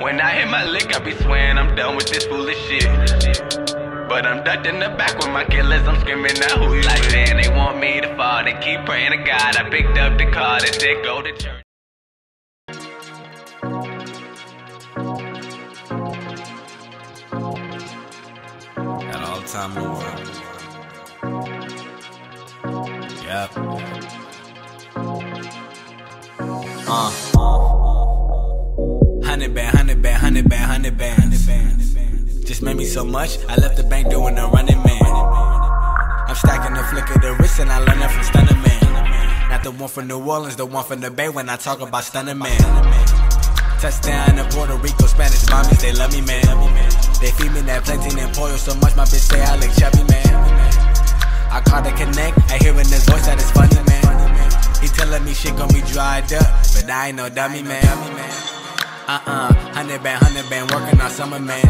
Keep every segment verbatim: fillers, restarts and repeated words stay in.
When I hit my lick, I be swearing I'm done with this foolish shit. But I'm ducked in the back with my killers, I'm screaming out who you like. Saying they want me to fall, they keep praying to God. I picked up the card and said go to church. At all time in the world. Yep. Uh. Hundred band, hundred band, hundred band, hundred band, hundred band. Just made me so much, I left the bank doing a running man. I'm stacking the flick of the wrist and I learned that from Stunner Man. Not the one from New Orleans, the one from the Bay when I talk about Stunner Man. Touchdown in Puerto Rico, Spanish mommies, they love me, man. They feed me that plantain and pollo so much, my bitch say I look chubby, man. I caught a connect, I hearing his voice that is funny, man. He telling me shit gon' be dried up, but I ain't no dummy, man. Uh-uh, hundred band, hundred band, working on summer, man.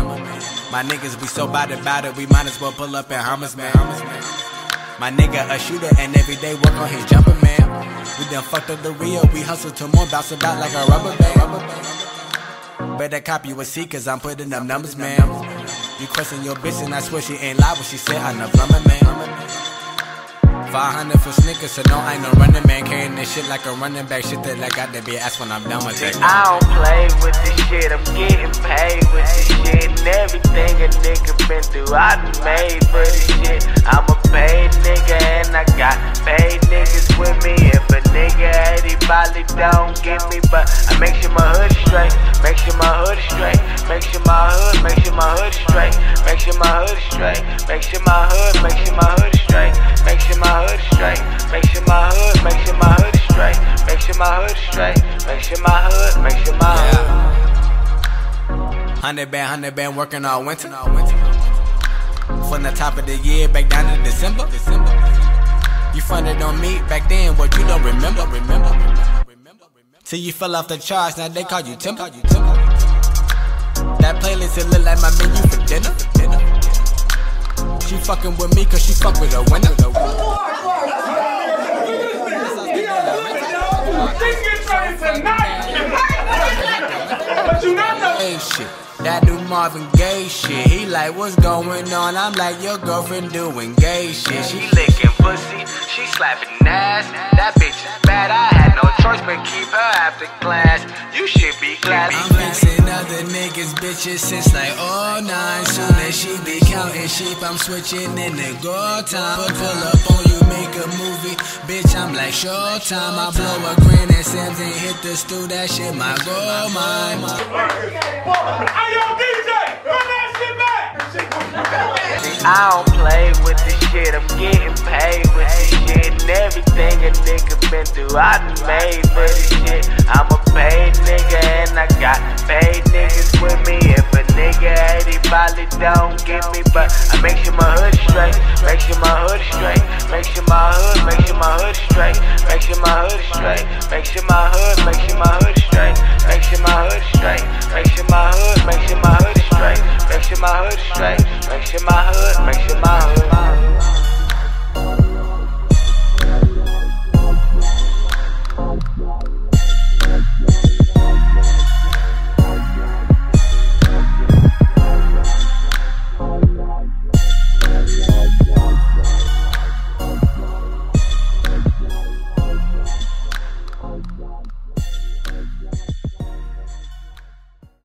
My niggas, we so bad about it, we might as well pull up in hummus, man. My nigga, a shooter, and every day work on his jumper, man. We done fucked up the Rio, we hustle till more, bounce about like a rubber band. Better cop you a C, cause I'm putting up numbers, man. You question your bitch, and I swear she ain't lied when she said I'm a plumber, man. five hundred for sneakers, so no, I ain't no running man. Carrying this shit like a running back. Shit that I got to be asked when I'm done with it. I don't play with this shit, I'm getting paid with this shit. And everything a nigga been through, I been made for this shit. I'm a paid nigga and I got paid niggas with me. If a nigga had he probably don't get me, but I make sure my hood straight, make sure my hood straight, make sure my hood, make sure my hood straight, make sure my hood straight, make sure my hood, make sure my hood straight, make sure my hood straight, make sure my hood, make sure my hood straight, make sure my hood straight, make sure my hood, make sure my hood. Hundred band, hundred band, working all winter. From the top of the year back down to December. You funded on me back then, what you don't remember, remember. Till you fell off the charts, now they call you Timber. That playlist, it look like my menu for dinner. She fucking with me cause she fuck with a winner. That new Marvin Gaye shit, he like what's going on? I'm like your girlfriend doing gay shit. She licking pussy, she slapping ass. That bitch is bad, I had no choice but keep her after class. You should be glad. I'm fixing other niggas bitches since like oh nine. Soon as she be counting sheep, I'm switching in the go time. But pull up on you, make a movie, bitch. I'm like showtime. I blow a grin at Sam's and hit the stew. That shit my goal mine. I Yo, D J, run that shit back. I don't play with this shit, I'm getting paid with this shit. And everything a nigga been through, I been made for this shit. I'm a paid nigga and I got paid niggas with me. If a nigga had he probably don't get me, but I make sure my hood straight, make sure my hood straight, make sure my hood, make sure my hood straight, make sure my hood straight, make sure my hood, make sure my hood straight, make sure my hood straight, make sure my hood. Make sure my hood straight, make sure my hood straight, make sure my hood, make sure my hood.